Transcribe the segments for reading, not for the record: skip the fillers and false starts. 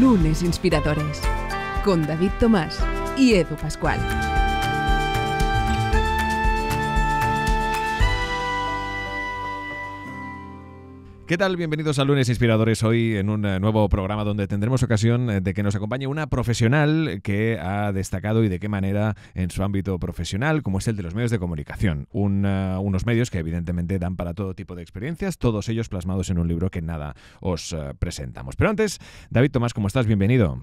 Lunes Inspiradores, con David Tomás y Edu Pascual. ¿Qué tal? Bienvenidos a Lunes Inspiradores, hoy en un nuevo programa donde tendremos ocasión de que nos acompañe una profesional que ha destacado y de qué manera en su ámbito profesional, como es el de los medios de comunicación. Unos medios que evidentemente dan para todo tipo de experiencias, todos ellos plasmados en un libro que nada os presentamos. Pero antes, David Tomás, ¿cómo estás? Bienvenido.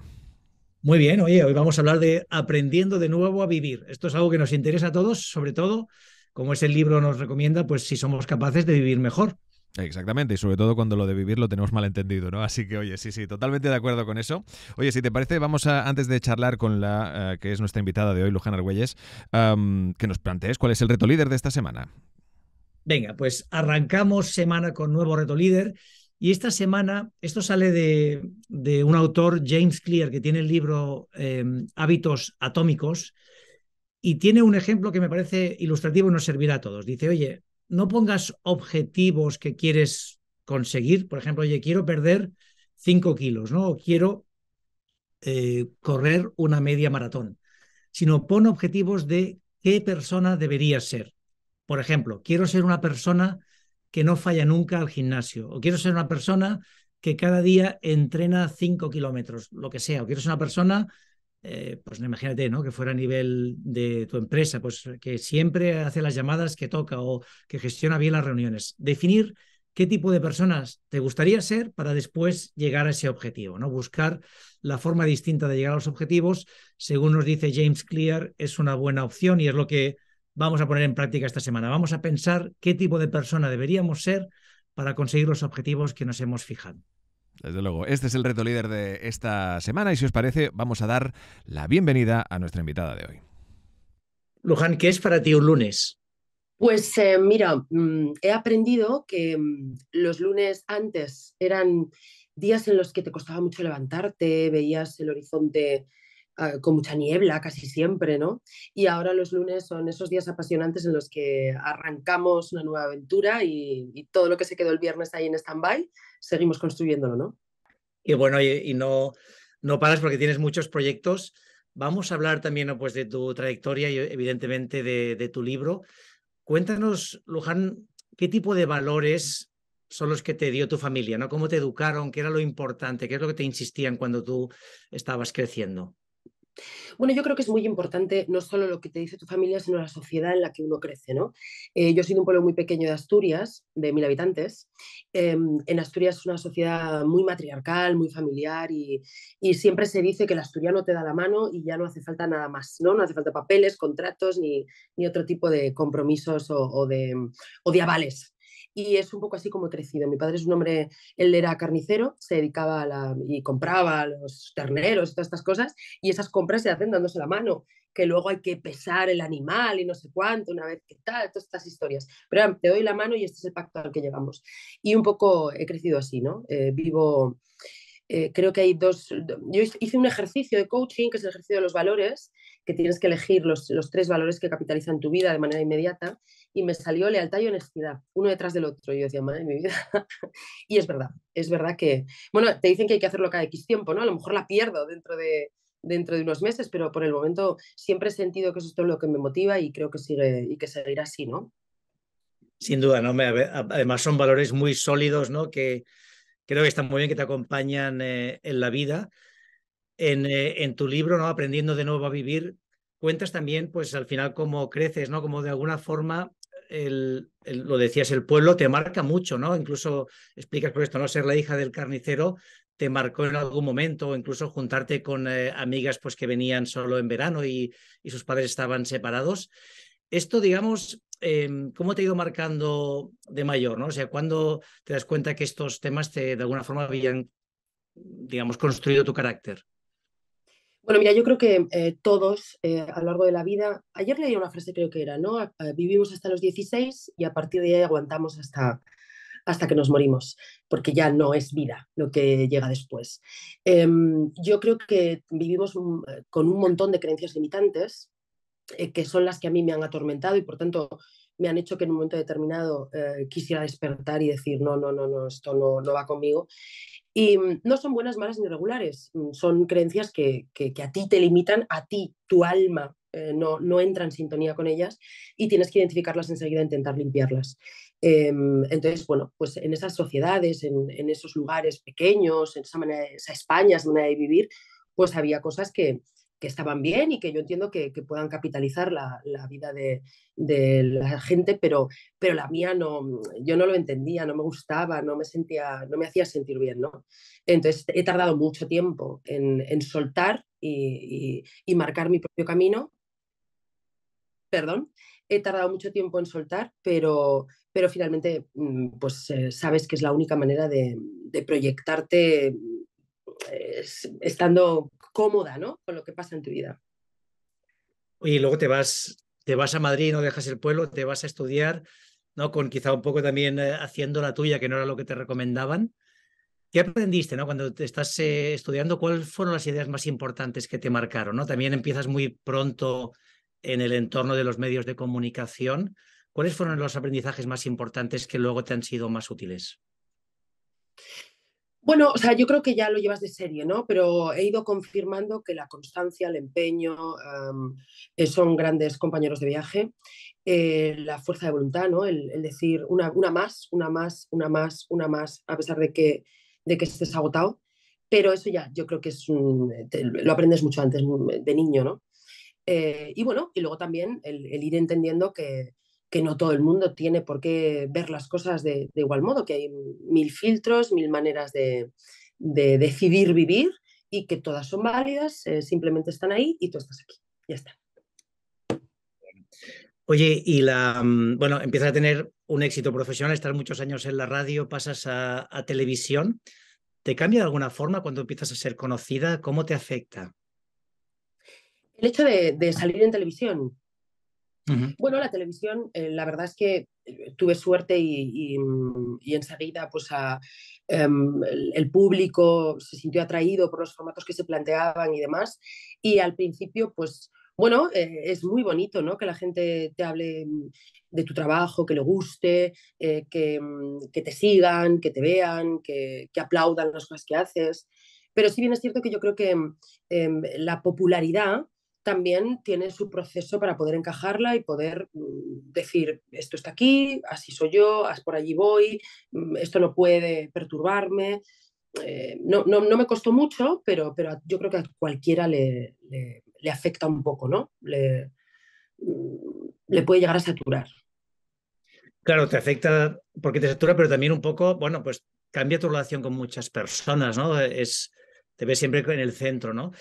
Muy bien, oye, hoy vamos a hablar de Aprendiendo de nuevo a vivir. Esto es algo que nos interesa a todos, sobre todo, como ese libro nos recomienda, pues si somos capaces de vivir mejor. Exactamente, y sobre todo cuando lo de vivir lo tenemos mal entendido, ¿no? Así que, oye, sí, totalmente de acuerdo con eso. Oye, si te parece, vamos a, antes de charlar con la que es nuestra invitada de hoy, Luján Argüelles, que nos plantees cuál es el reto líder de esta semana. Venga, pues arrancamos semana con nuevo reto líder. Y esta semana, esto sale de un autor, James Clear, que tiene el libro Hábitos atómicos, y tiene un ejemplo que me parece ilustrativo y nos servirá a todos. Dice, oye, no pongas objetivos que quieres conseguir. Por ejemplo, oye, quiero perder 5 kilos, ¿no? O quiero correr una media maratón. Sino pon objetivos de qué persona deberías ser. Por ejemplo, quiero ser una persona que no falla nunca al gimnasio. O quiero ser una persona que cada día entrena 5 kilómetros, lo que sea. O quiero ser una persona, pues imagínate, ¿no? Que fuera a nivel de tu empresa, pues que siempre hace las llamadas que toca o que gestiona bien las reuniones. Definir qué tipo de personas te gustaría ser para después llegar a ese objetivo, ¿no? Buscar la forma distinta de llegar a los objetivos, según nos dice James Clear, es una buena opción y es lo que vamos a poner en práctica esta semana. Vamos a pensar qué tipo de persona deberíamos ser para conseguir los objetivos que nos hemos fijado. Desde luego, este es el reto líder de esta semana y si os parece vamos a dar la bienvenida a nuestra invitada de hoy. Luján, ¿qué es para ti un lunes? Pues mira, he aprendido que los lunes antes eran días en los que te costaba mucho levantarte, veías el horizonte con mucha niebla casi siempre, ¿no? Y ahora los lunes son esos días apasionantes en los que arrancamos una nueva aventura y todo lo que se quedó el viernes ahí en stand-by, seguimos construyéndolo, ¿no? Y bueno, y no paras porque tienes muchos proyectos. Vamos a hablar también pues, de tu trayectoria y evidentemente de tu libro. Cuéntanos, Luján, ¿qué tipo de valores son los que te dio tu familia, ¿no? ¿Cómo te educaron? ¿Qué era lo importante? ¿Qué es lo que te insistían cuando tú estabas creciendo? Bueno, yo creo que es muy importante no solo lo que te dice tu familia, sino la sociedad en la que uno crece, ¿no? Yo soy de un pueblo muy pequeño de Asturias, de 1000 habitantes. En Asturias es una sociedad muy matriarcal, muy familiar y siempre se dice que el asturiano te da la mano y ya no hace falta nada más, ¿no? No hace falta papeles, contratos ni otro tipo de compromisos o de avales. Y es un poco así como he crecido. Mi padre es un hombre, él era carnicero, se dedicaba y compraba los terneros y todas estas cosas, y esas compras se hacen dándose la mano, que luego hay que pesar el animal y no sé cuánto, una vez que tal, todas estas historias. Pero te doy la mano y este es el pacto al que llegamos. Y un poco he crecido así, ¿no? Creo que hay yo hice un ejercicio de coaching, que es el ejercicio de los valores, que tienes que elegir los 3 valores que capitalizan tu vida de manera inmediata, y me salió lealtad y honestidad, uno detrás del otro, y yo decía, madre de mi vida, y es verdad que, bueno, te dicen que hay que hacerlo cada X tiempo, ¿no? A lo mejor la pierdo dentro de unos meses, pero por el momento siempre he sentido que eso es todo lo que me motiva y creo que sigue y que seguirá así, ¿no? Sin duda, ¿no? Además son valores muy sólidos, ¿no? Que creo que están muy bien, que te acompañan en la vida. En tu libro, ¿no? Aprendiendo de nuevo a vivir, cuentas también, pues al final, cómo creces, ¿no? Como de alguna forma, lo decías, el pueblo te marca mucho, ¿no? Incluso explicas por esto, ¿no? Ser la hija del carnicero te marcó en algún momento, o incluso juntarte con amigas pues, que venían solo en verano y sus padres estaban separados. Esto, digamos, ¿cómo te ha ido marcando de mayor, ¿no? O sea, ¿cuándo te das cuenta que estos temas de alguna forma habían, digamos, construido tu carácter? Bueno, mira, yo creo que todos a lo largo de la vida, ayer leí una frase creo que era, ¿no? Vivimos hasta los 16 y a partir de ahí aguantamos hasta que nos morimos, porque ya no es vida lo que llega después. Yo creo que vivimos con un montón de creencias limitantes, que son las que a mí me han atormentado y por tanto me han hecho que en un momento determinado quisiera despertar y decir no, esto no va conmigo Y no son buenas, malas ni regulares, son creencias que a ti te limitan, a ti, tu alma no entra en sintonía con ellas y tienes que identificarlas enseguida e intentar limpiarlas. Entonces, bueno, pues en esas sociedades, en esos lugares pequeños, en esa manera, esa España, esa manera de vivir, pues había cosas que estaban bien y que yo entiendo que puedan capitalizar la vida de la gente, pero la mía no, yo no lo entendía, no me gustaba, no me hacía sentir bien, ¿no? Entonces he tardado mucho tiempo en soltar y marcar mi propio camino. Perdón, he tardado mucho tiempo en soltar, pero finalmente pues sabes que es la única manera de proyectarte estando cómoda, ¿no?, con lo que pasa en tu vida. Y luego te vas a Madrid, no dejas el pueblo, te vas a estudiar, ¿no?, con quizá un poco también haciendo la tuya, que no era lo que te recomendaban. ¿Qué aprendiste, ¿no?, cuando te estás estudiando? ¿Cuáles fueron las ideas más importantes que te marcaron, ¿no? También empiezas muy pronto en el entorno de los medios de comunicación. ¿Cuáles fueron los aprendizajes más importantes que luego te han sido más útiles? Bueno, o sea, yo creo que ya lo llevas de serie, ¿no? Pero he ido confirmando que la constancia, el empeño, son grandes compañeros de viaje, la fuerza de voluntad, ¿no? El decir una más, a pesar de que estés agotado. Pero eso ya, yo creo que es lo aprendes mucho antes, de niño, ¿no? Y bueno, y luego también el ir entendiendo que no todo el mundo tiene por qué ver las cosas de igual modo, que hay mil filtros, mil maneras de decidir vivir y que todas son válidas, simplemente están ahí y tú estás aquí. Ya está. Oye, y bueno, empiezas a tener un éxito profesional, estás muchos años en la radio, pasas a televisión. ¿Te cambia de alguna forma cuando empiezas a ser conocida? ¿Cómo te afecta? El hecho de salir en televisión. Bueno, la televisión, la verdad es que tuve suerte y enseguida pues el público se sintió atraído por los formatos que se planteaban y demás. Y al principio, pues bueno, es muy bonito, ¿no?, que la gente te hable de tu trabajo, que le guste, que te sigan, que te vean, que aplaudan las cosas que haces. Pero sí bien es cierto que yo creo que la popularidad también tiene su proceso para poder encajarla y poder decir, esto está aquí, así soy yo, por allí voy, esto no puede perturbarme. No me costó mucho, pero yo creo que a cualquiera le afecta un poco, ¿no? Le puede llegar a saturar. Claro, te afecta porque te satura, pero también un poco, bueno, pues cambia tu relación con muchas personas, ¿no? Te ves siempre en el centro, ¿no?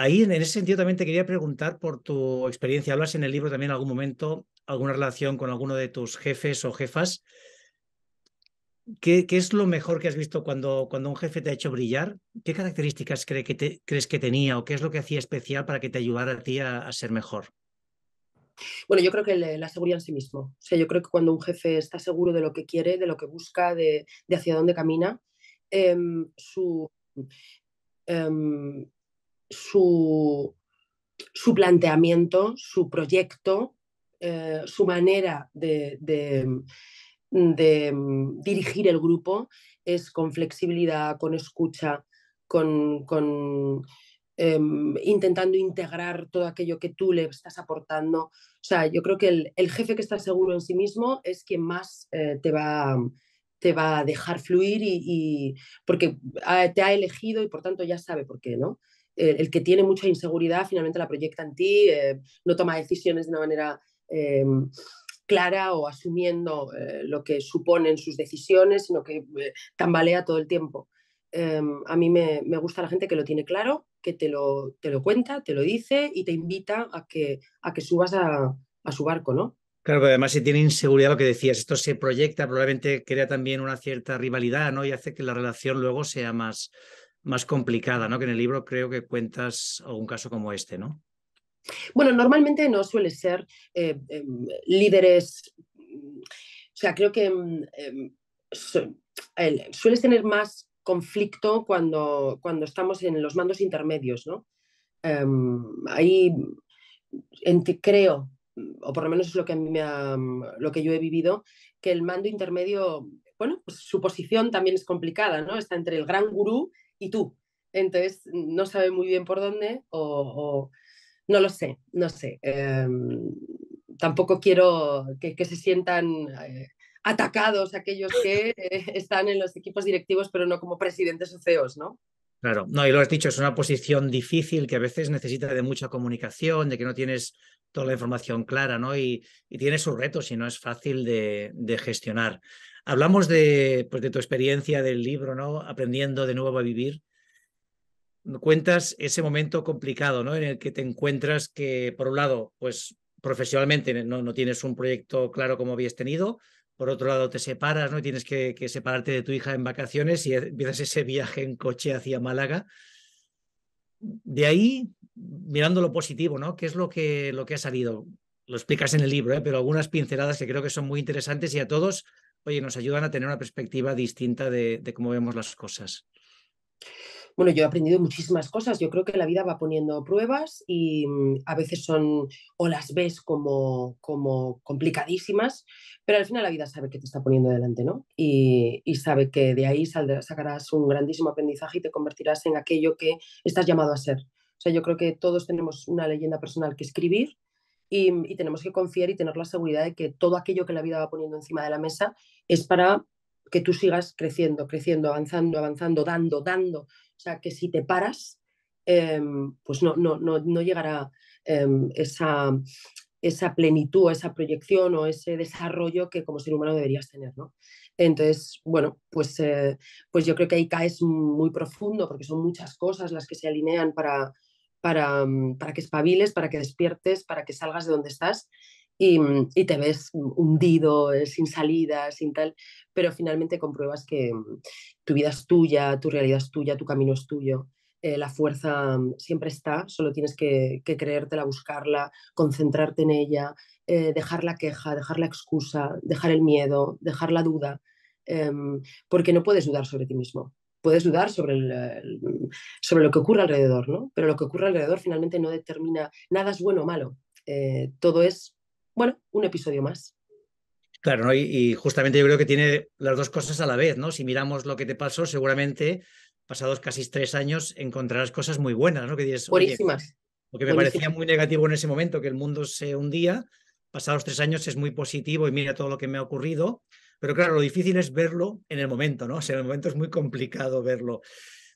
Ahí, en ese sentido, también te quería preguntar por tu experiencia. Hablas en el libro también en algún momento, alguna relación con alguno de tus jefes o jefas. ¿Qué es lo mejor que has visto cuando un jefe te ha hecho brillar? ¿Qué características crees que tenía o qué es lo que hacía especial para que te ayudara a ti a ser mejor? Bueno, yo creo que la seguridad en sí mismo. O sea, yo creo que cuando un jefe está seguro de lo que quiere, de lo que busca, de hacia dónde camina, su planteamiento, su proyecto, su manera de dirigir el grupo es con flexibilidad, con escucha, con intentando integrar todo aquello que tú le estás aportando. O sea, yo creo que el jefe que está seguro en sí mismo es quien más te va a dejar fluir y porque te ha elegido y por tanto ya sabe por qué, ¿no? El que tiene mucha inseguridad finalmente la proyecta en ti, no toma decisiones de una manera clara o asumiendo lo que suponen sus decisiones, sino que tambalea todo el tiempo. A mí me gusta la gente que lo tiene claro, que te lo cuenta, te lo dice y te invita a que subas a su barco, ¿no? Claro, pero además si tiene inseguridad, lo que decías, esto se proyecta, probablemente crea también una cierta rivalidad, ¿no? Y hace que la relación luego sea más complicada, ¿no? Que en el libro creo que cuentas algún caso como este, ¿no? Bueno, normalmente no suele ser líderes, o sea, creo que sueles tener más conflicto cuando estamos en los mandos intermedios, ¿no? Ahí creo, o por lo menos es lo que yo he vivido, que el mando intermedio bueno, pues su posición también es complicada, ¿no? Está entre el gran gurú y tú. Entonces, no sabe muy bien por dónde o no lo sé, no sé. Tampoco quiero que se sientan atacados aquellos que están en los equipos directivos, pero no como presidentes o CEOs, ¿no? Claro, no, y lo has dicho, es una posición difícil que a veces necesita de mucha comunicación, de que no tienes toda la información clara, ¿no? Y tiene sus retos y no es fácil de gestionar. Hablamos de tu experiencia del libro, ¿no? Aprendiendo de nuevo a vivir. Cuentas ese momento complicado, ¿no? En el que te encuentras que, por un lado, pues profesionalmente no tienes un proyecto claro como habías tenido. Por otro lado, te separas, ¿no? Y tienes que separarte de tu hija en vacaciones y empiezas ese viaje en coche hacia Málaga. De ahí, mirando lo positivo, ¿no? ¿Qué es lo que ha salido? Lo explicas en el libro, ¿eh? Pero algunas pinceladas que creo que son muy interesantes y a todos, oye, nos ayudan a tener una perspectiva distinta de cómo vemos las cosas. Bueno, yo he aprendido muchísimas cosas. Yo creo que la vida va poniendo pruebas y a veces son o las ves como complicadísimas, pero al final la vida sabe que te está poniendo delante, ¿no? Y sabe que de ahí sacarás un grandísimo aprendizaje y te convertirás en aquello que estás llamado a ser. O sea, yo creo que todos tenemos una leyenda personal que escribir y tenemos que confiar y tener la seguridad de que todo aquello que la vida va poniendo encima de la mesa es para que tú sigas creciendo, creciendo, avanzando, avanzando, dando, dando. O sea, que si te paras, pues no llegará esa plenitud, esa proyección o ese desarrollo que como ser humano deberías tener, ¿no? Entonces, bueno, pues yo creo que ahí caes muy profundo porque son muchas cosas las que se alinean para que espabiles, para que despiertes, para que salgas de donde estás. Y te ves hundido, sin salida, sin tal, pero finalmente compruebas que tu vida es tuya, tu realidad es tuya, tu camino es tuyo, la fuerza siempre está, solo tienes que creértela, buscarla, concentrarte en ella, dejar la queja, dejar la excusa, dejar el miedo, dejar la duda, porque no puedes dudar sobre ti mismo. Puedes dudar sobre lo que ocurre alrededor, ¿no? Pero lo que ocurre alrededor finalmente no determina, nada es bueno o malo, todo es, bueno, un episodio más. Claro, ¿no? Y justamente yo creo que tiene las dos cosas a la vez, ¿no? Si miramos lo que te pasó, seguramente pasados casi 3 años encontrarás cosas muy buenas, ¿no? Que dices, buenísimas. Lo que me parecía muy negativo en ese momento, que el mundo se hundía, pasados 3 años es muy positivo y mira todo lo que me ha ocurrido, pero claro, lo difícil es verlo en el momento, ¿no? O sea, en el momento es muy complicado verlo.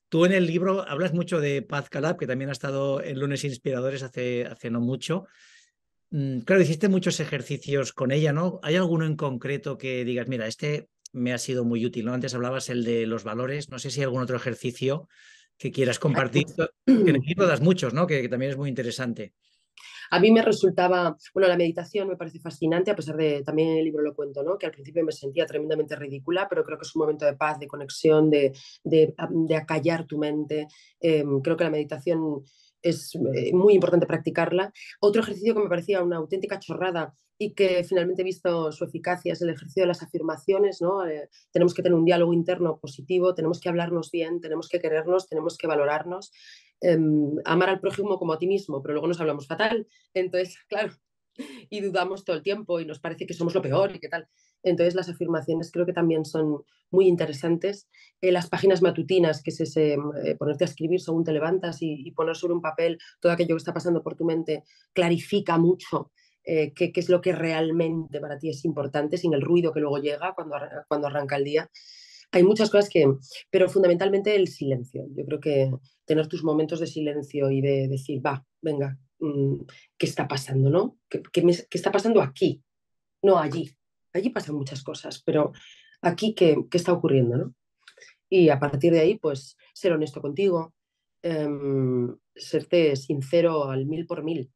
Tú en el libro hablas mucho de Paz Calab, que también ha estado en Lunes Inspiradores hace no mucho. Claro, hiciste muchos ejercicios con ella, ¿no? ¿Hay alguno en concreto que digas, mira, este me ha sido muy útil, ¿no? Antes hablabas el de los valores, no sé si hay algún otro ejercicio que quieras compartir. En el libro das muchos, ¿no? Que también es muy interesante. A mí me resultaba, bueno, la meditación me parece fascinante, a pesar de, también en el libro lo cuento, ¿no? Que al principio me sentía tremendamente ridícula, pero creo que es un momento de paz, de conexión, de acallar tu mente. Creo que la meditación es muy importante practicarla. Otro ejercicio que me parecía una auténtica chorrada y que finalmente he visto su eficacia es el ejercicio de las afirmaciones, ¿no? Tenemos que tener un diálogo interno positivo, tenemos que hablarnos bien, tenemos que querernos, tenemos que valorarnos, amar al prójimo como a ti mismo, pero luego nos hablamos fatal, entonces, claro, y dudamos todo el tiempo y nos parece que somos lo peor y qué tal. Entonces las afirmaciones creo que también son muy interesantes. Las páginas matutinas, que es ese ponerte a escribir según te levantas y poner sobre un papel todo aquello que está pasando por tu mente, clarifica mucho qué es lo que realmente para ti es importante, sin el ruido que luego llega cuando arranca el día. Hay muchas cosas pero fundamentalmente el silencio. Yo creo que tener tus momentos de silencio y de decir, va, venga, ¿qué está pasando, no? ¿Qué está pasando aquí? No allí. Allí pasan muchas cosas, pero aquí, ¿qué está ocurriendo, no? Y a partir de ahí, pues, ser honesto contigo, serte sincero al 1000%,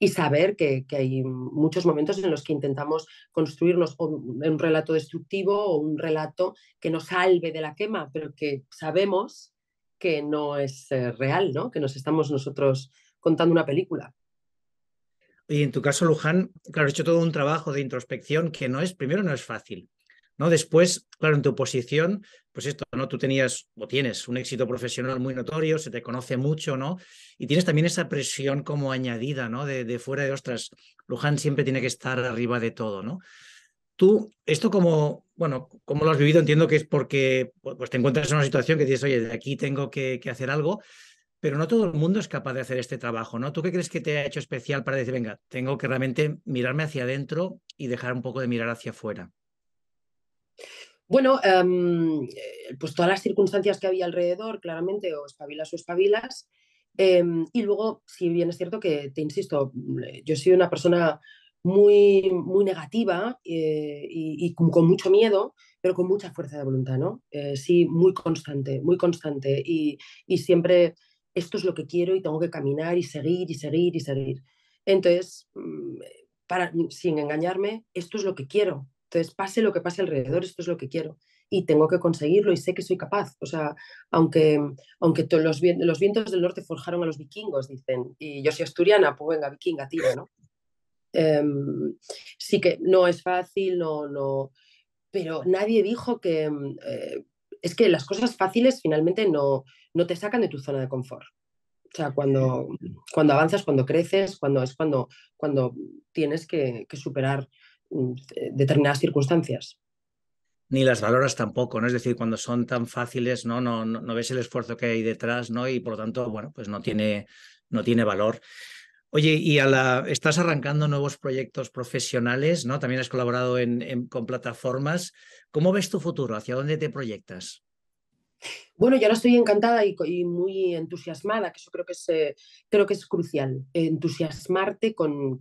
y saber que hay muchos momentos en los que intentamos construirnos un relato destructivo o un relato que nos salve de la quema, pero que sabemos que no es real, ¿no? Que nos estamos nosotros contando una película. Y en tu caso, Luján, claro, has hecho todo un trabajo de introspección que primero no es fácil, ¿no? Después, claro, en tu posición, pues esto, ¿no? Tú tenías o tienes un éxito profesional muy notorio, se te conoce mucho, ¿no? Y tienes también esa presión como añadida, ¿no? De fuera de, ostras, Luján siempre tiene que estar arriba de todo, ¿no? Tú, esto como, bueno, como lo has vivido, entiendo que es porque pues, te encuentras en una situación que dices, oye, de aquí tengo que hacer algo, pero no todo el mundo es capaz de hacer este trabajo, ¿no? ¿Tú qué crees que te ha hecho especial para decir, venga, tengo que realmente mirarme hacia adentro y dejar un poco de mirar hacia afuera? Bueno, pues todas las circunstancias que había alrededor, claramente, o espabilas, y luego, si bien es cierto que, te insisto, yo soy una persona muy, muy negativa y con mucho miedo, pero con mucha fuerza de voluntad, ¿no? Sí, muy constante, y siempre esto es lo que quiero y tengo que caminar y seguir y seguir y seguir. Entonces, sin engañarme, esto es lo que quiero. Entonces, pase lo que pase alrededor, esto es lo que quiero y tengo que conseguirlo y sé que soy capaz. O sea, aunque los vientos del norte forjaron a los vikingos, dicen, y yo soy asturiana, pues venga, vikinga, tira, ¿no? Sí que no es fácil, no, pero nadie dijo que... es que las cosas fáciles finalmente no te sacan de tu zona de confort. O sea, cuando avanzas, cuando creces, cuando tienes que superar determinadas circunstancias. Ni las valoras tampoco, ¿no? Es decir, cuando son tan fáciles, ¿no? No ves el esfuerzo que hay detrás, ¿no? Y por lo tanto, bueno, pues no tiene valor. Oye, y estás arrancando nuevos proyectos profesionales, ¿no? También has colaborado con plataformas. ¿Cómo ves tu futuro? ¿Hacia dónde te proyectas? Bueno, yo ahora estoy encantada y muy entusiasmada, que eso creo que es crucial, entusiasmarte con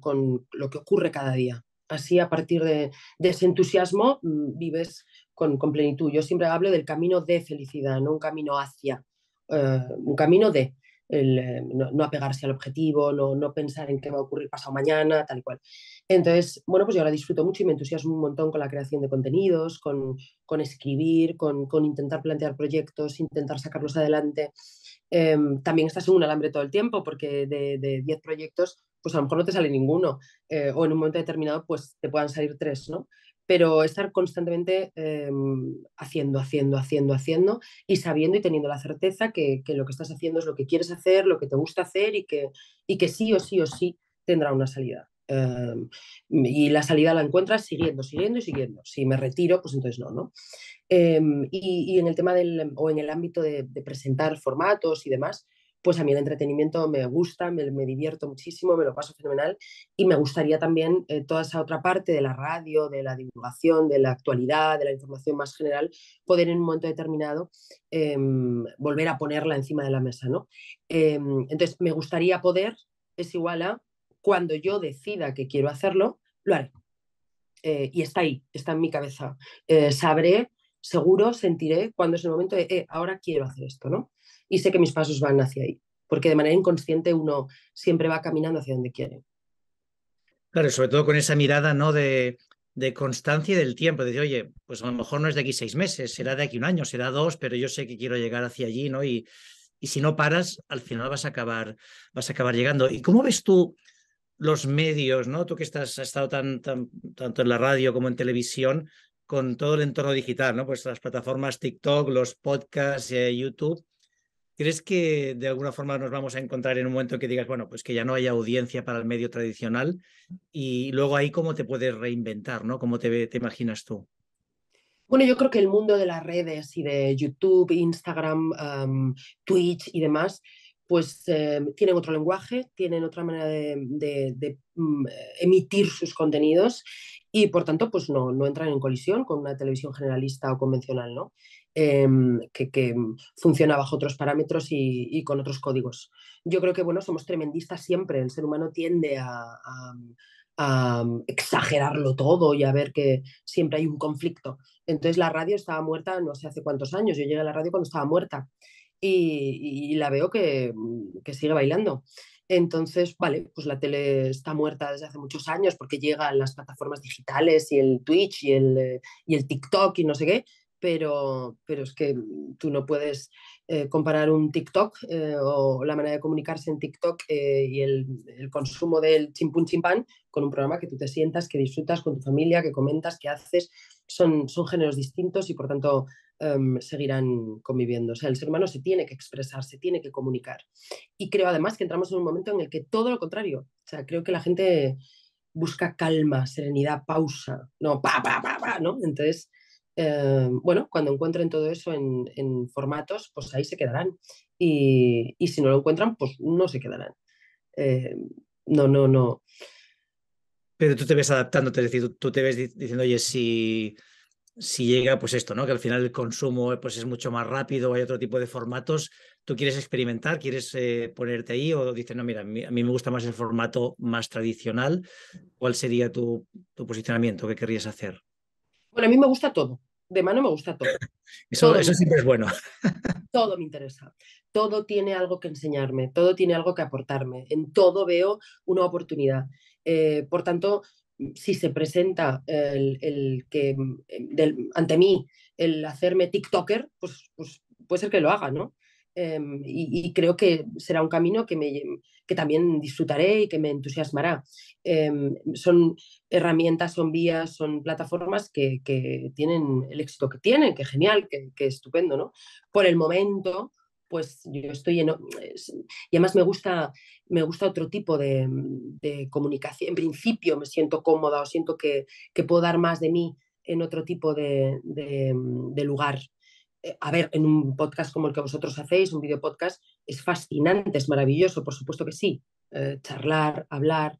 lo que ocurre cada día. Así, a partir de ese entusiasmo, vives con plenitud. Yo siempre hablo del camino de felicidad, no un camino hacia, un camino de... no apegarse al objetivo, no pensar en qué va a ocurrir pasado mañana, tal y cual. Entonces, bueno, pues yo ahora disfruto mucho y me entusiasmo un montón con la creación de contenidos, con escribir, con intentar plantear proyectos, intentar sacarlos adelante. También estás en un alambre todo el tiempo porque de 10 proyectos, pues a lo mejor no te sale ninguno o en un momento determinado pues te puedan salir 3, ¿no? Pero estar constantemente haciendo y sabiendo y teniendo la certeza que lo que estás haciendo es lo que quieres hacer, lo que te gusta hacer y que sí o sí tendrá una salida. Y la salida la encuentras siguiendo. Si me retiro, pues entonces no. Y en el tema en el ámbito de presentar formatos y demás, pues a mí el entretenimiento me gusta, me divierto muchísimo, me lo paso fenomenal y me gustaría también toda esa otra parte de la radio, de la divulgación, de la actualidad, de la información más general, poder en un momento determinado volver a ponerla encima de la mesa, ¿no? Entonces, me gustaría poder, es igual a cuando yo decida que quiero hacerlo, lo haré. Y está ahí, está en mi cabeza. Sabré, seguro, sentiré cuando es el momento de, ahora quiero hacer esto, ¿no? Y sé que mis pasos van hacia ahí, porque de manera inconsciente uno siempre va caminando hacia donde quiere. Claro, sobre todo con esa mirada, ¿no? de constancia y del tiempo, de decir, oye, pues a lo mejor no es de aquí 6 meses, será de aquí 1 año, será 2, pero yo sé que quiero llegar hacia allí, ¿no? Y si no paras, al final vas a acabar llegando. ¿Y cómo ves tú los medios, ¿no? Tú que has estado tanto en la radio como en televisión, con todo el entorno digital, ¿no? Pues las plataformas TikTok, los podcasts, YouTube... ¿Crees que de alguna forma nos vamos a encontrar en un momento que digas, bueno, pues que ya no hay audiencia para el medio tradicional y luego ahí cómo te puedes reinventar, ¿no? ¿Cómo te imaginas tú? Bueno, yo creo que el mundo de las redes y de YouTube, Instagram, Twitch y demás, pues tienen otro lenguaje, tienen otra manera de emitir sus contenidos y por tanto pues no entran en colisión con una televisión generalista o convencional, ¿no? Que funciona bajo otros parámetros y con otros códigos. Yo creo que, bueno, somos tremendistas siempre. El ser humano tiende a exagerarlo todo y a ver que siempre hay un conflicto. Entonces la radio estaba muerta no sé hace cuántos años. Yo llegué a la radio cuando estaba muerta y la veo que sigue bailando. Entonces, vale, pues la tele está muerta desde hace muchos años porque llegan las plataformas digitales y el Twitch y el TikTok y no sé qué. Pero es que tú no puedes comparar un TikTok o la manera de comunicarse en TikTok y el consumo del chimpún chimpán con un programa que tú te sientas, que disfrutas con tu familia, que comentas, que haces. Son géneros distintos y por tanto seguirán conviviendo. O sea, el ser humano se tiene que expresar, se tiene que comunicar. Y creo además que entramos en un momento en el que todo lo contrario. O sea, creo que la gente busca calma, serenidad, pausa, no, ¿no? Entonces, bueno, cuando encuentren todo eso en formatos, pues ahí se quedarán. Y si no lo encuentran, pues no se quedarán. No. Pero tú te ves adaptándote, es decir, tú te ves diciendo, oye, si llega, pues esto, ¿no? Que al final el consumo pues es mucho más rápido, hay otro tipo de formatos. ¿Tú quieres experimentar? ¿Quieres ponerte ahí? ¿O dices, no, mira, a mí me gusta más el formato más tradicional? ¿Cuál sería tu posicionamiento? ¿Qué querrías hacer? Bueno, a mí me gusta todo. De mano me gusta todo. Eso siempre es bueno. Todo me interesa. Todo tiene algo que enseñarme. Todo tiene algo que aportarme. En todo veo una oportunidad. Por tanto, si se presenta ante mí el hacerme TikToker, pues puede ser que lo haga, ¿no? Y creo que será un camino que también disfrutaré y que me entusiasmará. Son herramientas, son vías, son plataformas que tienen el éxito que tienen, que genial, que estupendo, ¿no? Por el momento, pues yo estoy y además me gusta otro tipo de comunicación. En principio me siento cómoda o siento que puedo dar más de mí en otro tipo de lugar. A ver, en un podcast como el que vosotros hacéis, un video podcast, es fascinante, es maravilloso, por supuesto que sí. Charlar, hablar,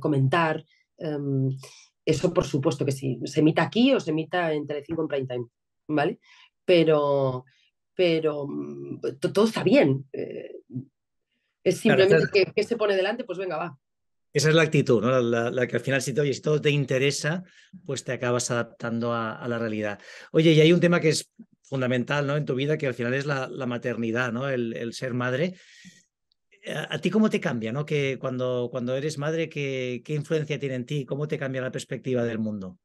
comentar, eso por supuesto que sí. Se emita aquí o se emita en Telecinco en prime time, ¿vale? Pero todo está bien. Es simplemente que se pone delante, pues venga, va. Esa es la actitud, ¿no? La que al final, si todo te interesa, pues te acabas adaptando a la realidad. Oye, y hay un tema que es fundamental, ¿no? En tu vida, que al final es la maternidad, ¿no? El ser madre. ¿A ti cómo te cambia, ¿no? Que cuando eres madre, ¿qué influencia tiene en ti? ¿Cómo te cambia la perspectiva del mundo?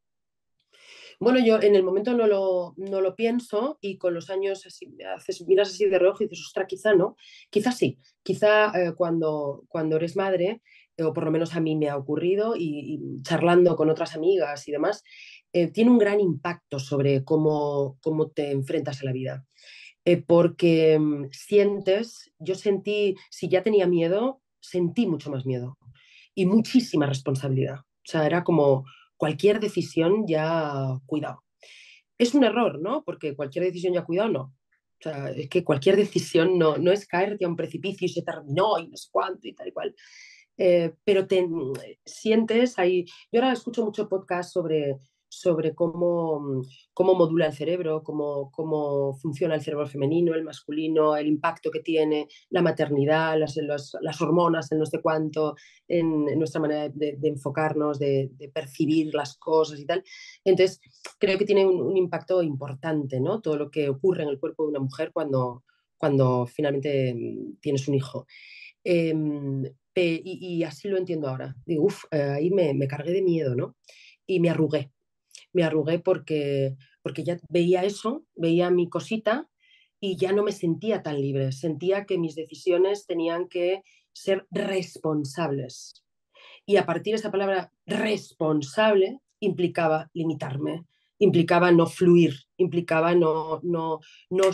Bueno, yo en el momento no lo pienso, y con los años así, miras así de reojo y dices, ostras, quizá no. Quizá sí. Quizá cuando eres madre, o por lo menos a mí me ha ocurrido, y charlando con otras amigas y demás, tiene un gran impacto sobre cómo te enfrentas a la vida. Porque si ya tenía miedo, sentí mucho más miedo y muchísima responsabilidad. O sea, era como cualquier decisión ya cuidado. Es un error, ¿no? Porque cualquier decisión ya cuidado, no. O sea, es que cualquier decisión no es caerte a un precipicio y se terminó y no sé cuánto y tal y cual. Pero te sientes ahí. Yo ahora escucho mucho podcast sobre cómo modula el cerebro, cómo funciona el cerebro femenino, el masculino, el impacto que tiene la maternidad, las hormonas, el no sé cuánto, en nuestra manera de enfocarnos, de percibir las cosas y tal. Entonces, creo que tiene un impacto importante, ¿no? Todo lo que ocurre en el cuerpo de una mujer cuando finalmente tienes un hijo. Y así lo entiendo ahora. Digo, ahí me cargué de miedo, ¿no? Y me arrugué. Me arrugué porque ya veía eso, veía mi cosita y ya no me sentía tan libre. Sentía que mis decisiones tenían que ser responsables. Y a partir de esa palabra responsable implicaba limitarme, implicaba no fluir, implicaba no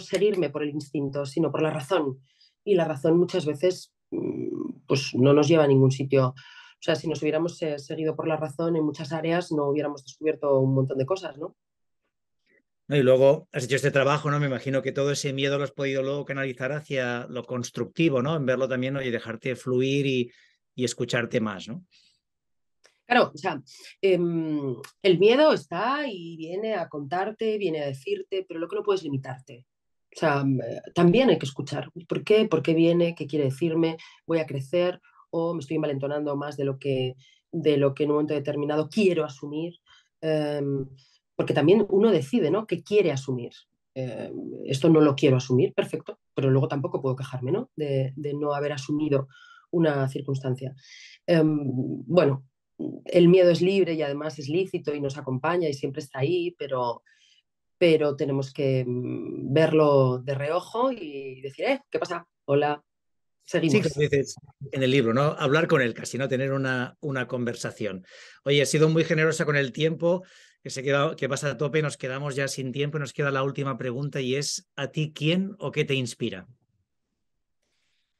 seguirme por el instinto, sino por la razón. Y la razón muchas veces pues no nos lleva a ningún sitio. O sea, si nos hubiéramos seguido por la razón en muchas áreas, no hubiéramos descubierto un montón de cosas, ¿no? Y luego has hecho este trabajo, ¿no? Me imagino que todo ese miedo lo has podido luego canalizar hacia lo constructivo, ¿no? En verlo también, ¿no? Y dejarte fluir y escucharte más, ¿no? Claro, o sea, el miedo está y viene a contarte, viene a decirte, pero lo que no puedes limitarte. O sea, también hay que escuchar. ¿Por qué? ¿Por qué viene? ¿Qué quiere decirme? ¿Voy a crecer? ¿O me estoy envalentonando más de lo que en un momento determinado quiero asumir? Porque también uno decide, ¿no? ¿Qué quiere asumir? Esto no lo quiero asumir, perfecto, pero luego tampoco puedo quejarme, ¿no? De no haber asumido una circunstancia. Bueno, el miedo es libre y además es lícito y nos acompaña y siempre está ahí, pero tenemos que verlo de reojo y decir, ¿qué pasa? Hola, seguimos. Sí, como dices en el libro, ¿no? Hablar con él casi, ¿no? Tener una conversación. Oye, has sido muy generosa con el tiempo, que vas a tope, nos quedamos ya sin tiempo y nos queda la última pregunta, y es, ¿a ti quién o qué te inspira?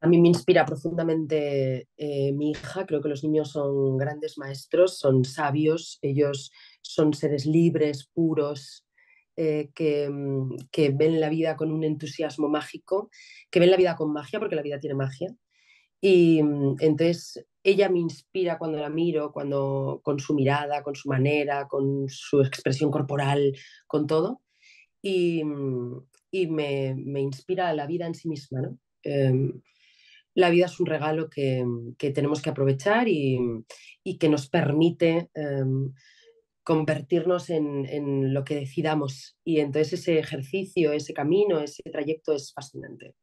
A mí me inspira profundamente mi hija. Creo que los niños son grandes maestros, son sabios, ellos son seres libres, puros, que ven la vida con un entusiasmo mágico, que ven la vida con magia, porque la vida tiene magia. Y entonces ella me inspira cuando la miro, cuando, con su mirada, con su manera, con su expresión corporal, con todo. Y me inspira la vida en sí misma, ¿no? La vida es un regalo que tenemos que aprovechar y que nos permite convertirnos en lo que decidamos. Y entonces ese ejercicio, ese camino, ese trayecto es fascinante.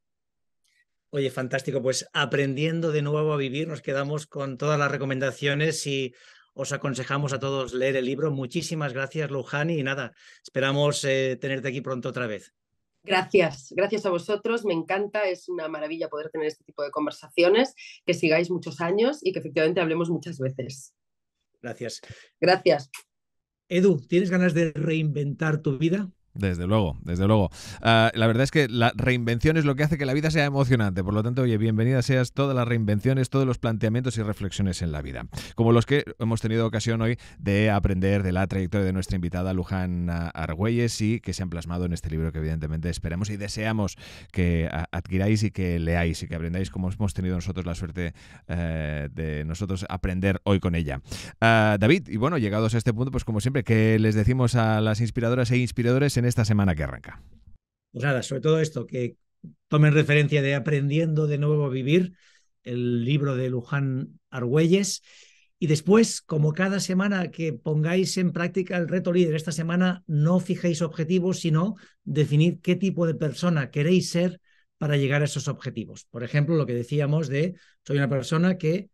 Oye, fantástico. Pues aprendiendo de nuevo a vivir, nos quedamos con todas las recomendaciones y os aconsejamos a todos leer el libro. Muchísimas gracias, Luján, y nada, esperamos tenerte aquí pronto otra vez. Gracias, gracias a vosotros, me encanta, es una maravilla poder tener este tipo de conversaciones, que sigáis muchos años y que efectivamente hablemos muchas veces. Gracias. Gracias. Edu, ¿tienes ganas de reinventar tu vida? Desde luego, desde luego. La verdad es que la reinvención es lo que hace que la vida sea emocionante. Por lo tanto, oye, bienvenida seas todas las reinvenciones, todos los planteamientos y reflexiones en la vida, como los que hemos tenido ocasión hoy de aprender de la trayectoria de nuestra invitada Luján Argüelles y que se han plasmado en este libro que evidentemente esperamos y deseamos que adquiráis y que leáis y que aprendáis, como hemos tenido nosotros la suerte de nosotros aprender hoy con ella. David, y bueno, llegados a este punto, pues como siempre, ¿qué les decimos a las inspiradoras e inspiradores en esta semana que arranca? Pues nada, sobre todo esto, que tomen referencia de Aprendiendo de nuevo a vivir, el libro de Luján Argüelles, y después, como cada semana, que pongáis en práctica el reto líder. Esta semana no fijéis objetivos, sino definir qué tipo de persona queréis ser para llegar a esos objetivos. Por ejemplo, lo que decíamos de soy una persona que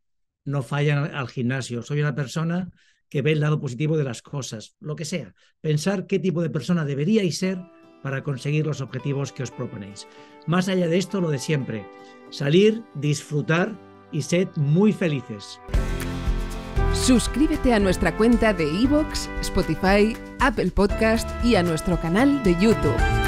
no falla al gimnasio, soy una persona que ve el lado positivo de las cosas, lo que sea. Pensar qué tipo de persona deberíais ser para conseguir los objetivos que os proponéis. Más allá de esto, lo de siempre. Salir, disfrutar y sed muy felices. Suscríbete a nuestra cuenta de iVoox, Spotify, Apple Podcasts y a nuestro canal de YouTube.